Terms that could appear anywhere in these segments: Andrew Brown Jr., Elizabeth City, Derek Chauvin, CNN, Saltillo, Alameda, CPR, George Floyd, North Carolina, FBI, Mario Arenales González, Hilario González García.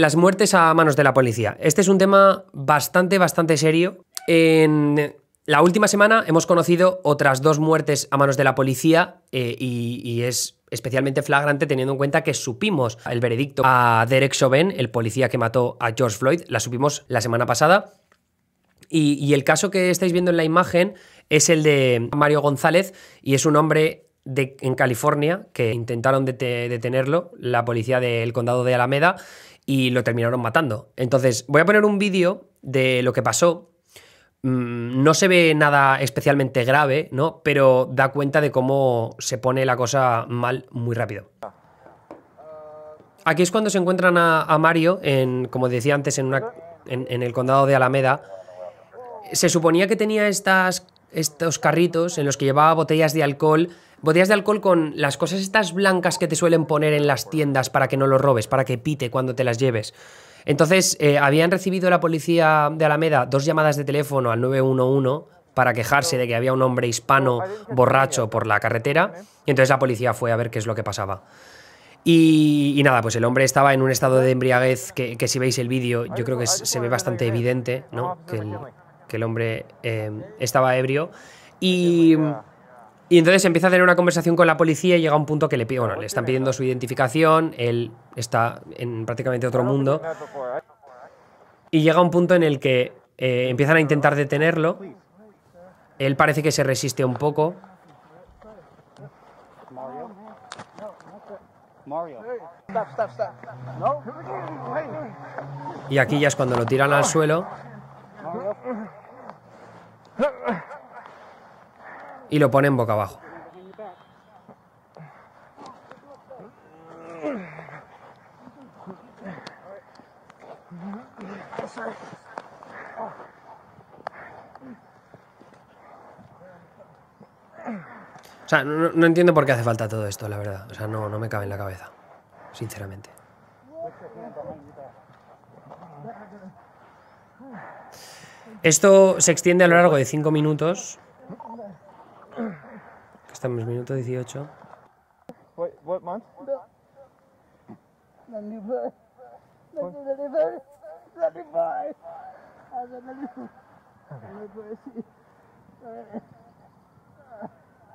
Las muertes a manos de la policía. Este es un tema bastante serio. En la última semana hemos conocido otras dos muertes a manos de la policía y es especialmente flagrante teniendo en cuenta que supimos el veredicto a Derek Chauvin, el policía que mató a George Floyd, la supimos la semana pasada. Y el caso que estáis viendo en la imagen es el de Mario González y es un hombre en California que intentaron detenerlo, la policía del condado de Alameda, y lo terminaron matando. Entonces voy a poner un vídeo de lo que pasó. No se ve nada especialmente grave, ¿no? Pero da cuenta de cómo se pone la cosa mal muy rápido. Aquí es cuando se encuentran a Mario, como decía antes, en el condado de Alameda. Se suponía que tenía estos carritos en los que llevaba botellas de alcohol con las cosas estas blancas que te suelen poner en las tiendas para que no lo robes, para que pite cuando te las lleves. Entonces, habían recibido la policía de Alameda dos llamadas de teléfono al 911 para quejarse de que había un hombre hispano borracho por la carretera, y entonces la policía fue a ver qué es lo que pasaba. Y nada, pues el hombre estaba en un estado de embriaguez que si veis el vídeo yo creo que se ve bastante evidente, ¿no? Que el hombre estaba ebrio y entonces empieza a tener una conversación con la policía y llega a un punto que le piden, bueno, le están pidiendo su identificación, él está en prácticamente otro mundo y llega a un punto en el que empiezan a intentar detenerlo, él parece que se resiste un poco. Y aquí ya es cuando lo tiran al suelo. Y lo ponen boca abajo. O sea, no entiendo por qué hace falta todo esto, la verdad. O sea, no me cabe en la cabeza, sinceramente. Esto se extiende a lo largo de 5 minutos. Estamos minuto 18.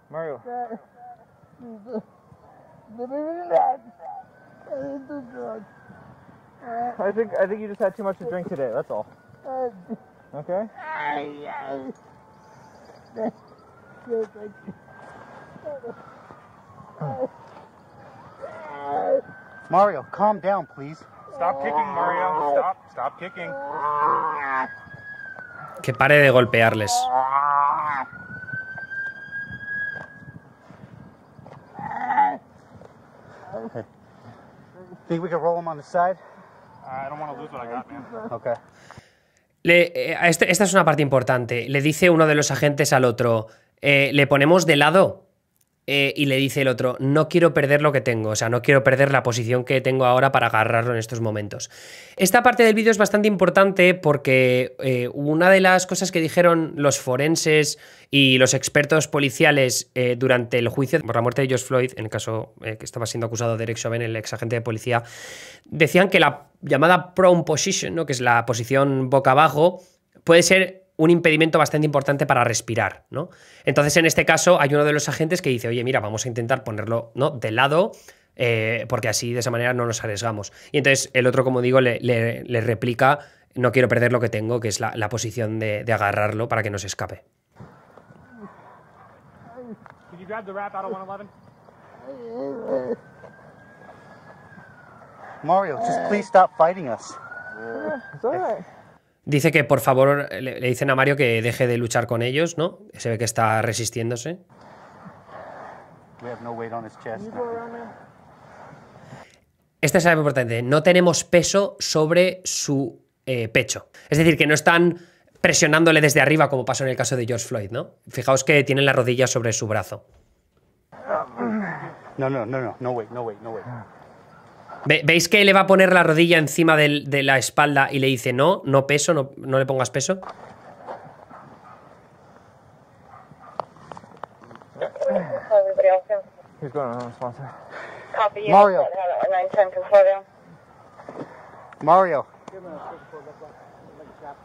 Mario. I think you just had too much to drink today. That's all. Okay. Mario, calm down, please. Stop kicking, Mario. Stop kicking. Que pare de golpearles. Okay. Think we can roll him on the side? I don't want to lose what I got, man. Okay. Esta es una parte importante. Le dice uno de los agentes al otro, le ponemos de lado. Y le dice el otro, no quiero perder lo que tengo, o sea, no quiero perder la posición que tengo ahora para agarrarlo en estos momentos. Esta parte del vídeo es bastante importante porque una de las cosas que dijeron los forenses y los expertos policiales durante el juicio por la muerte de George Floyd, en el caso que estaba siendo acusado de Derek Chauvin, el ex agente de policía, decían que la llamada prone position, ¿no? que es la posición boca abajo, puede ser un impedimento bastante importante para respirar, ¿no? Entonces, en este caso, hay uno de los agentes que dice, oye, mira, vamos a intentar ponerlo, ¿no?, de lado, porque así, de esa manera, no nos arriesgamos. Y entonces, el otro, como digo, le replica, no quiero perder lo que tengo, que es la posición de agarrarlo para que no se escape. Mario, just please stop fighting us. Dice que, por favor, le dicen a Mario que deje de luchar con ellos, ¿no? Se ve que está resistiéndose. Esta es algo importante. No tenemos peso sobre su pecho. Es decir, que no están presionándole desde arriba, como pasó en el caso de George Floyd, ¿no? Fijaos que tienen la rodilla sobre su brazo. No, ¿Veis que le va a poner la rodilla encima de la espalda y le dice no peso, no le pongas peso? Mario. Mario.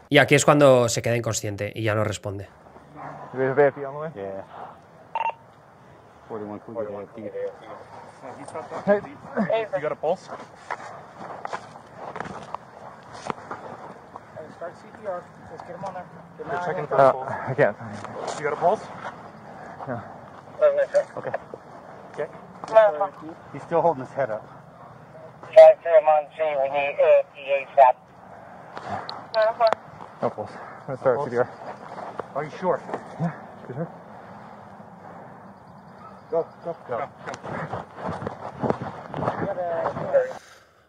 Y aquí es cuando se queda inconsciente y ya no responde. He's still holding his head up. Try to him on scene. We need FDA SAP. No pulse. I'm going to start CPR. Are you sure? Yeah, good sure. Go, go, go.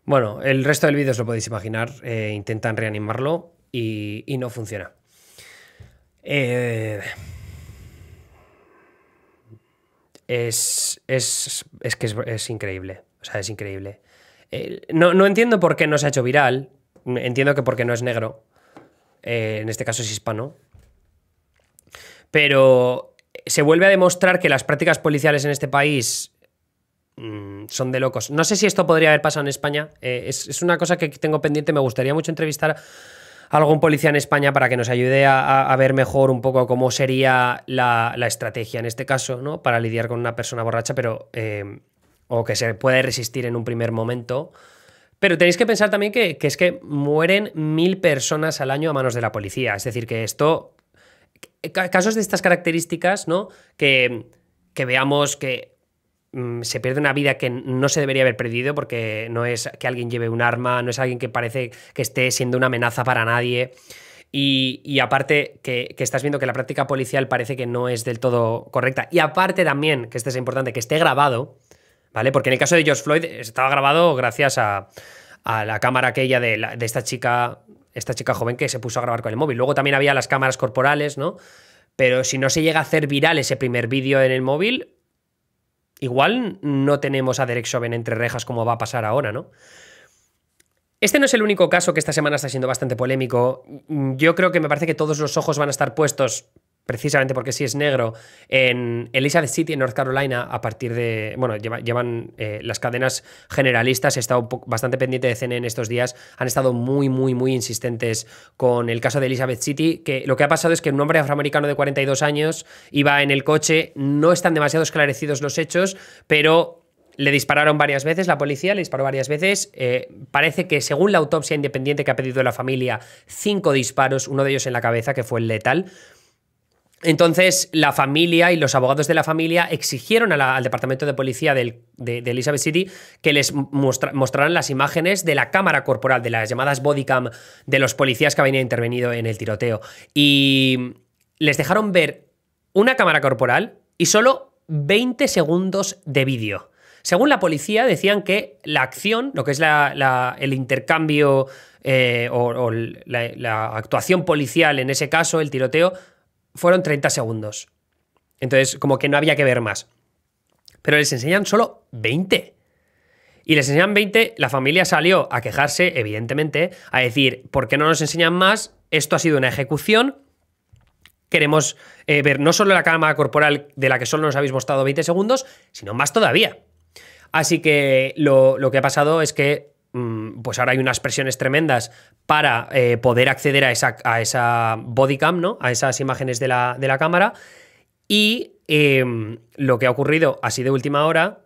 Bueno, el resto del vídeo os lo podéis imaginar. Intentan reanimarlo y no funciona. Es increíble. O sea, es increíble. No entiendo por qué no se ha hecho viral. Entiendo que porque no es negro. En este caso es hispano. Pero se vuelve a demostrar que las prácticas policiales en este país son de locos. No sé si esto podría haber pasado en España. Es una cosa que tengo pendiente. Me gustaría mucho entrevistar a algún policía en España para que nos ayude a ver mejor un poco cómo sería la estrategia en este caso, ¿no? Para lidiar con una persona borracha, pero... o que se puede resistir en un primer momento. Pero tenéis que pensar también que es que mueren 1000 personas al año a manos de la policía. Es decir, que esto... Casos de estas características, ¿no? Que veamos que se pierde una vida que no se debería haber perdido, porque no es que alguien lleve un arma, no es alguien que parece que esté siendo una amenaza para nadie. Y aparte que estás viendo que la práctica policial parece que no es del todo correcta. Y aparte también, que esto es importante, que esté grabado, ¿vale? Porque en el caso de George Floyd estaba grabado gracias a la cámara aquella de esta chica joven que se puso a grabar con el móvil. Luego también había las cámaras corporales, ¿no? Pero si no se llega a hacer viral ese primer vídeo en el móvil, igual no tenemos a Derek Chauvin entre rejas como va a pasar ahora, ¿no? Este no es el único caso que esta semana está siendo bastante polémico. Yo creo que me parece que todos los ojos van a estar puestos, precisamente porque sí es negro, en Elizabeth City, en North Carolina, a partir de... Bueno, llevan las cadenas generalistas, he estado bastante pendiente de CNN estos días, han estado muy insistentes con el caso de Elizabeth City, que lo que ha pasado es que un hombre afroamericano de 42 años iba en el coche, no están demasiado esclarecidos los hechos, pero... Le dispararon varias veces, la policía le disparó varias veces. Parece que, según la autopsia independiente que ha pedido la familia, 5 disparos, uno de ellos en la cabeza, que fue el letal. Entonces, la familia y los abogados de la familia exigieron al departamento de policía de Elizabeth City que les mostraran las imágenes de la cámara corporal, de las llamadas bodycam de los policías que habían intervenido en el tiroteo. Y les dejaron ver una cámara corporal y solo 20 segundos de vídeo. Según la policía, decían que la acción, lo que es el intercambio o la actuación policial en ese caso, el tiroteo, fueron 30 segundos. Entonces, como que no había que ver más. Pero les enseñan solo 20. Y les enseñan 20, la familia salió a quejarse, evidentemente, a decir, ¿por qué no nos enseñan más? Esto ha sido una ejecución. Queremos ver no solo la cámara corporal de la que solo nos habéis mostrado 20 segundos, sino más todavía. Así que lo que ha pasado es que pues ahora hay unas presiones tremendas para poder acceder a esa bodycam, ¿no? A esas imágenes de la cámara. Y lo que ha ocurrido así de última hora,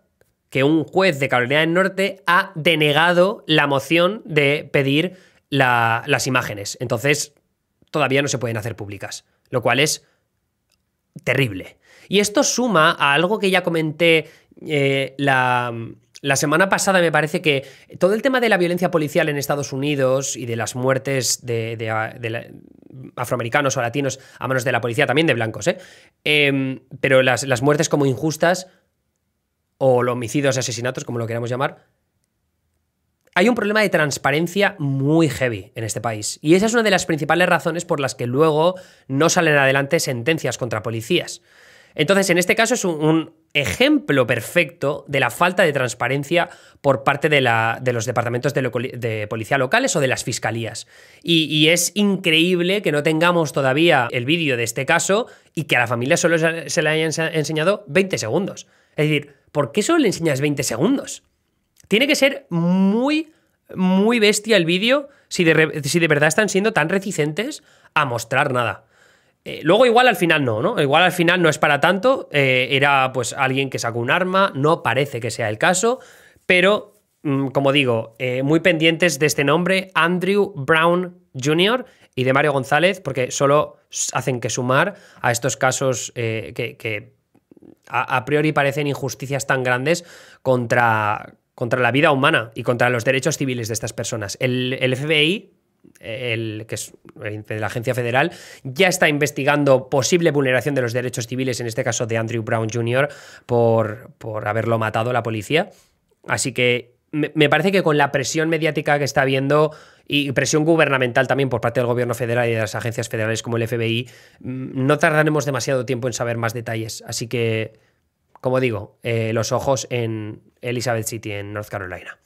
que un juez de Carolina del Norte ha denegado la moción de pedir las imágenes. Entonces todavía no se pueden hacer públicas, lo cual es terrible. Y esto suma a algo que ya comenté la semana pasada. Me parece que todo el tema de la violencia policial en Estados Unidos y de las muertes de afroamericanos o latinos a manos de la policía, también de blancos, pero las muertes como injustas o los homicidios, asesinatos, como lo queramos llamar, hay un problema de transparencia muy heavy en este país. Y esa es una de las principales razones por las que luego no salen adelante sentencias contra policías. Entonces, en este caso es un ejemplo perfecto de la falta de transparencia por parte de los departamentos de policía locales o de las fiscalías. Y es increíble que no tengamos todavía el vídeo de este caso y que a la familia solo se le hayan enseñado 20 segundos. Es decir, ¿por qué solo le enseñas 20 segundos? Tiene que ser muy muy bestia el vídeo si de verdad están siendo tan reticentes a mostrar nada. Luego igual al final no. Igual al final no es para tanto. Era pues alguien que sacó un arma, no parece que sea el caso, pero como digo, muy pendientes de este nombre, Andrew Brown Jr. y de Mario González, porque solo hacen que sumar a estos casos que a priori parecen injusticias tan grandes contra la vida humana y contra los derechos civiles de estas personas. El FBI, que es de la agencia federal, ya está investigando posible vulneración de los derechos civiles, en este caso de Andrew Brown Jr., por haberlo matado la policía. Así que me parece que con la presión mediática que está habiendo y presión gubernamental también por parte del gobierno federal y de las agencias federales como el FBI, no tardaremos demasiado tiempo en saber más detalles. Así que, como digo, los ojos en Elizabeth City, en North Carolina.